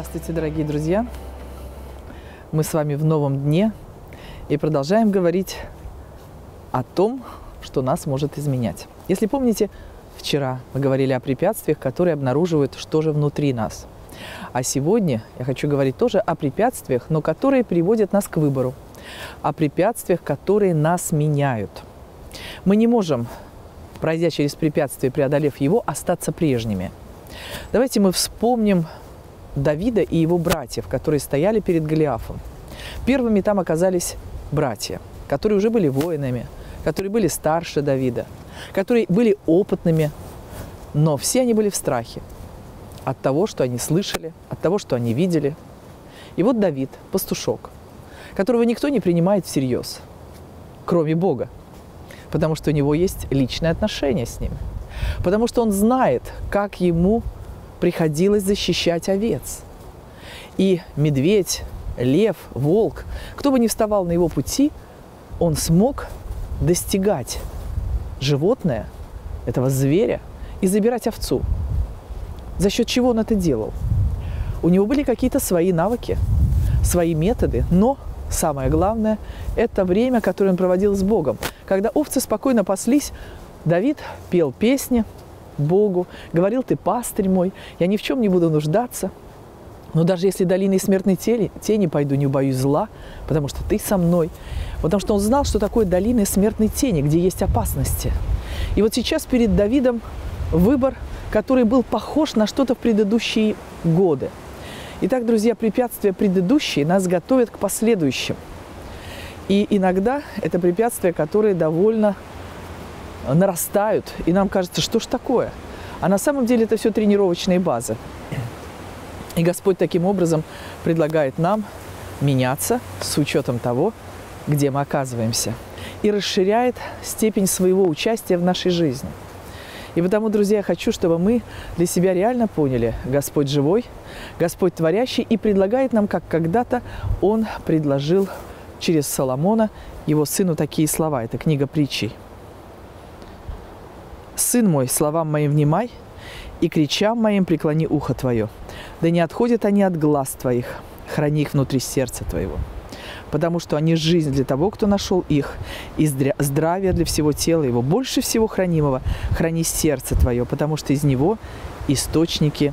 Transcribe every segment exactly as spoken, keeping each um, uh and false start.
Здравствуйте, дорогие друзья! Мы с вами в новом дне и продолжаем говорить о том, что нас может изменять. Если помните, вчера мы говорили о препятствиях, которые обнаруживают, что же внутри нас. А сегодня я хочу говорить тоже о препятствиях, но которые приводят нас к выбору, о препятствиях, которые нас меняют. Мы не можем, пройдя через препятствие, преодолев его, остаться прежними. Давайте мы вспомним Давида и его братьев, которые стояли перед Голиафом. Первыми там оказались братья, которые уже были воинами, которые были старше Давида, которые были опытными, но все они были в страхе от того, что они слышали, от того, что они видели. И вот Давид, пастушок, которого никто не принимает всерьез, кроме Бога, потому что у него есть личные отношения с ним, потому что он знает, как ему приходилось защищать овец. И медведь, лев, волк, кто бы ни вставал на его пути, он смог достигать животное, этого зверя, и забирать овцу. За счет чего он это делал? У него были какие-то свои навыки, свои методы, но самое главное – это время, которое он проводил с Богом. Когда овцы спокойно паслись, Давид пел песни Богу, говорил: «Ты пастырь мой, я ни в чем не буду нуждаться, но даже если долиной смертной тени пойду, не боюсь зла, потому что ты со мной». Потому что он знал, что такое долина смертной тени, где есть опасности. И вот сейчас перед Давидом выбор, который был похож на что-то в предыдущие годы. Итак, друзья, препятствия предыдущие нас готовят к последующим. И иногда это препятствия, которые довольно нарастают, и нам кажется, что ж такое. А на самом деле это все тренировочные базы. И Господь таким образом предлагает нам меняться с учетом того, где мы оказываемся, и расширяет степень своего участия в нашей жизни. И потому, друзья, я хочу, чтобы мы для себя реально поняли: Господь живой, Господь творящий, и предлагает нам, как когда-то Он предложил через Соломона его сыну такие слова. Это книга Притчей. «Сын мой, словам моим внимай, и к речам моим преклони ухо твое. Да не отходят они от глаз твоих, храни их внутри сердца твоего. Потому что они жизнь для того, кто нашел их, и здравие для всего тела его. Больше всего хранимого храни сердце твое, потому что из него источники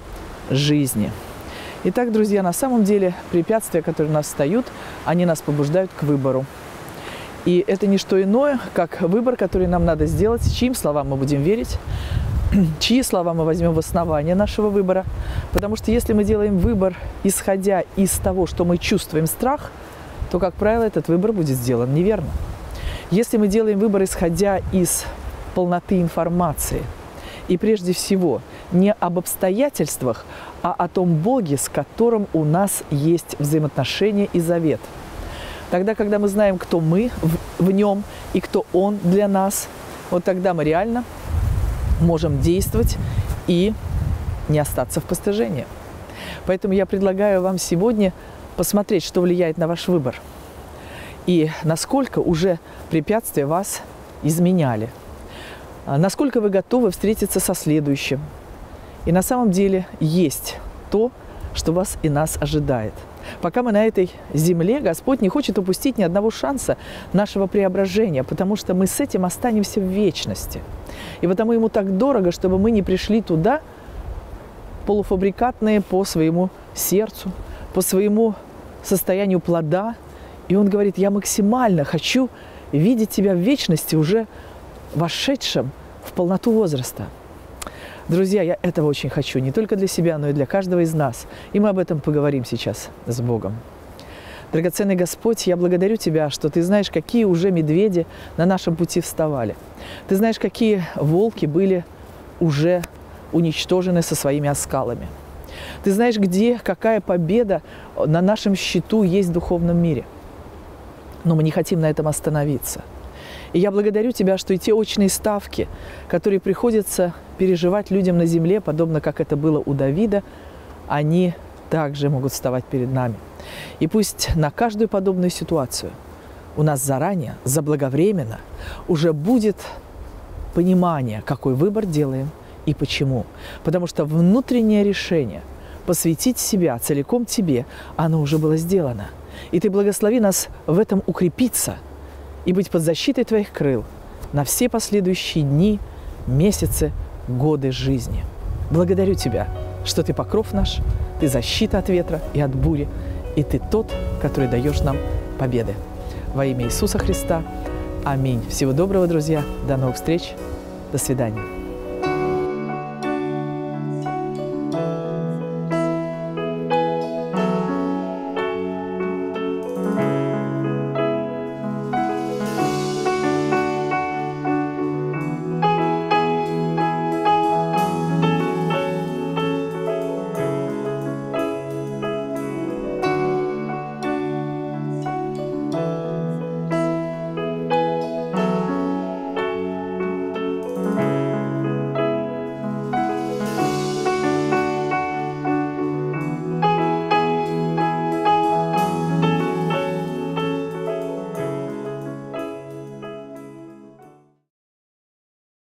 жизни». Итак, друзья, на самом деле препятствия, которые у нас встают, они нас побуждают к выбору. И это не что иное, как выбор, который нам надо сделать, чьим словам мы будем верить, чьи слова мы возьмем в основание нашего выбора. Потому что если мы делаем выбор, исходя из того, что мы чувствуем страх, то, как правило, этот выбор будет сделан неверно. Если мы делаем выбор, исходя из полноты информации, и прежде всего не об обстоятельствах, а о том Боге, с которым у нас есть взаимоотношения и завет, тогда, когда мы знаем, кто мы в Нем и кто Он для нас, вот тогда мы реально можем действовать и не остаться в постыжении. Поэтому я предлагаю вам сегодня посмотреть, что влияет на ваш выбор и насколько уже препятствия вас изменяли, насколько вы готовы встретиться со следующим. И на самом деле есть то, что вас и нас ожидает. Пока мы на этой земле, Господь не хочет упустить ни одного шанса нашего преображения, потому что мы с этим останемся в вечности. И потому Ему так дорого, чтобы мы не пришли туда полуфабрикатные по своему сердцу, по своему состоянию плода. И Он говорит: я максимально хочу видеть тебя в вечности, уже вошедшим в полноту возраста. Друзья, я этого очень хочу, не только для себя, но и для каждого из нас. И мы об этом поговорим сейчас с Богом. Драгоценный Господь, я благодарю Тебя, что Ты знаешь, какие уже медведи на нашем пути вставали. Ты знаешь, какие волки были уже уничтожены со своими оскалами. Ты знаешь, где, какая победа на нашем счету есть в духовном мире. Но мы не хотим на этом остановиться. И я благодарю Тебя, что и те очные ставки, которые приходится переживать людям на земле, подобно как это было у Давида, они также могут вставать перед нами. И пусть на каждую подобную ситуацию у нас заранее, заблаговременно, уже будет понимание, какой выбор делаем и почему. Потому что внутреннее решение посвятить себя целиком тебе, оно уже было сделано. И ты благослови нас в этом укрепиться и быть под защитой твоих крыл на все последующие дни, месяцы, годы жизни. Благодарю тебя, что ты покров наш, ты защита от ветра и от бури, и ты тот, который даешь нам победы. Во имя Иисуса Христа. Аминь. Всего доброго, друзья. До новых встреч. До свидания.